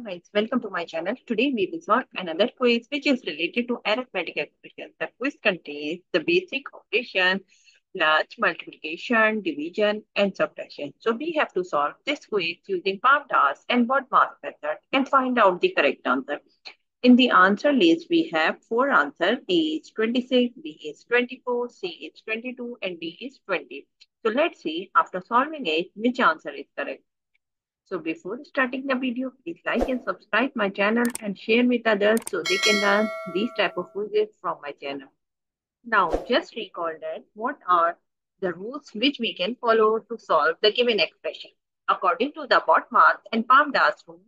Guys, welcome to my channel. Today we will solve another quiz which is related to arithmetic operations. The quiz contains the basic operations, large multiplication, division, and subtraction. So we have to solve this quiz using PEMDAS and BODMAS method and find out the correct answer. In the answer list, we have four answers: A is 26, B is 24, C is 22, and D is 20. So let's see after solving it which answer is correct. So before starting the video, please like and subscribe my channel and share with others so they can learn these type of quizzes from my channel. Now just recall that what are the rules which we can follow to solve the given expression. According to the BODMAS and PEMDAS rule,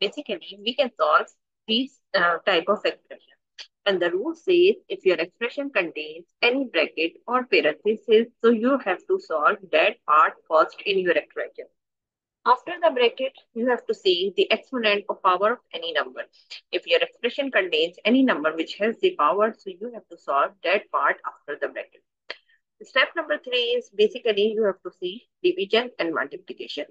basically we can solve these type of expressions. And the rule says if your expression contains any bracket or parentheses, so you have to solve that part first in your expression. After the bracket, you have to see the exponent or power of any number. If your expression contains any number which has the power, so you have to solve that part after the bracket. Step number 3 is basically you have to see division and multiplication.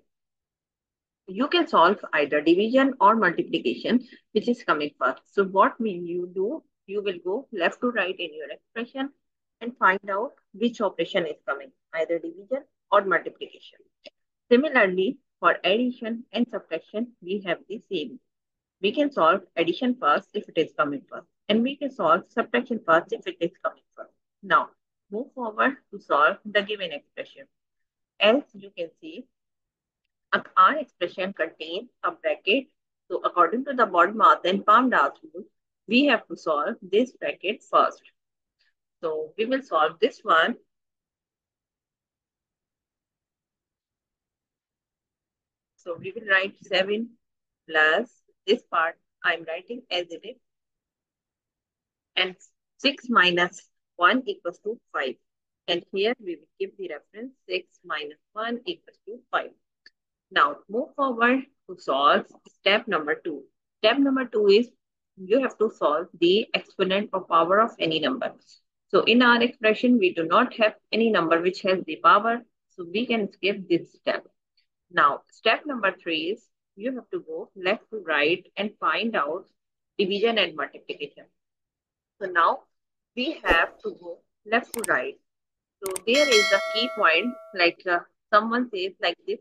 You can solve either division or multiplication, which is coming first. So what will you do? You will go left to right in your expression and find out which operation is coming, either division or multiplication. Similarly, for addition and subtraction, we have the same. We can solve addition first if it is coming first. And we can solve subtraction first if it is coming first. Now, move forward to solve the given expression. As you can see, our expression contains a bracket. So according to the BODMAS and PEMDAS rule, we have to solve this bracket first. So we will solve this one. So we will write 7 plus this part I am writing as it is. And 6 minus 1 equals to 5. And here we will give the reference 6 minus 1 equals to 5. Now move forward to solve step number 2. Step number 2 is you have to solve the exponent or power of any number. So in our expression we do not have any number which has the power. So we can skip this step. Now, step number 3 is you have to go left to right and find out division and multiplication. So now we have to go left to right. So there is a key point, like someone says like this,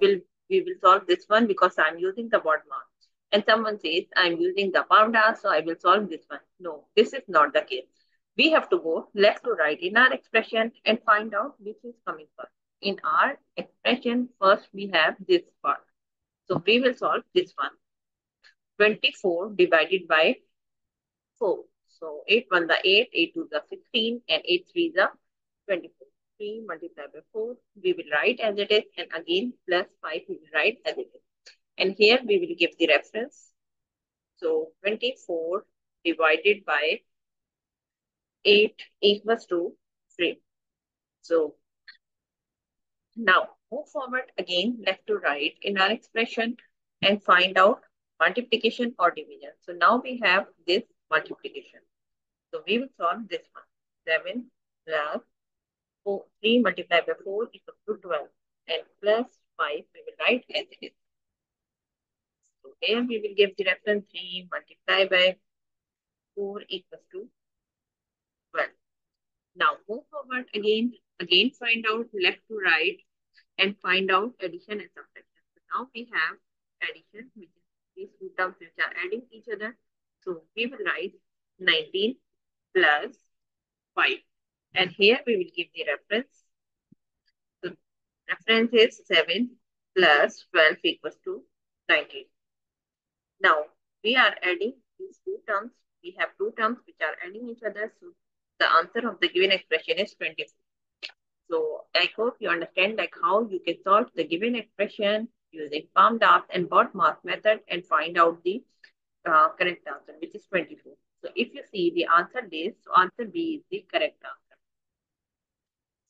we will solve this one because I'm using the BODMAS. And someone says I'm using the PEMDAS, so I will solve this one. No, this is not the case. We have to go left to right in our expression and find out which is coming first. In our expression, first we have this part. So we will solve this one. 24 divided by 4. So 8 1 the 8, 8 2 the 16, and 8 3 the 24. 3 multiplied by 4, we will write as it is, and again plus 5 we will write as it is. And here we will give the reference. So 24 divided by 8 equals to 3. So now, move forward again left to right in our expression and find out multiplication or division. So now we have this multiplication. So we will solve this one. 7 plus 4, 3 multiplied by 4 equals to 12. And plus 5 we will write as it is. So here we will give the reference 3 multiplied by 4 equals to 12. Now move forward again find out left to right and find out addition and subtraction. So now we have addition, which is these two terms which are adding each other. So we will write 19 plus 5. And here we will give the reference. So reference is 7 plus 12 equals to 19. Now we are adding these two terms. We have two terms which are adding each other. So the answer of the given expression is 24. So I hope you understand like how you can solve the given expression using PEMDAS and BODMAS method and find out the correct answer, which is 24. So if you see the answer list, so answer B is the correct answer.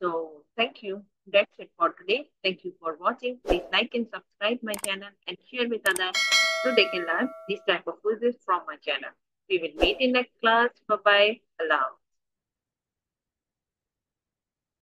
So thank you. That's it for today. Thank you for watching. Please like and subscribe my channel and share with others so they can learn this type of quizzes from my channel. We will meet in next class. Bye-bye. Allah.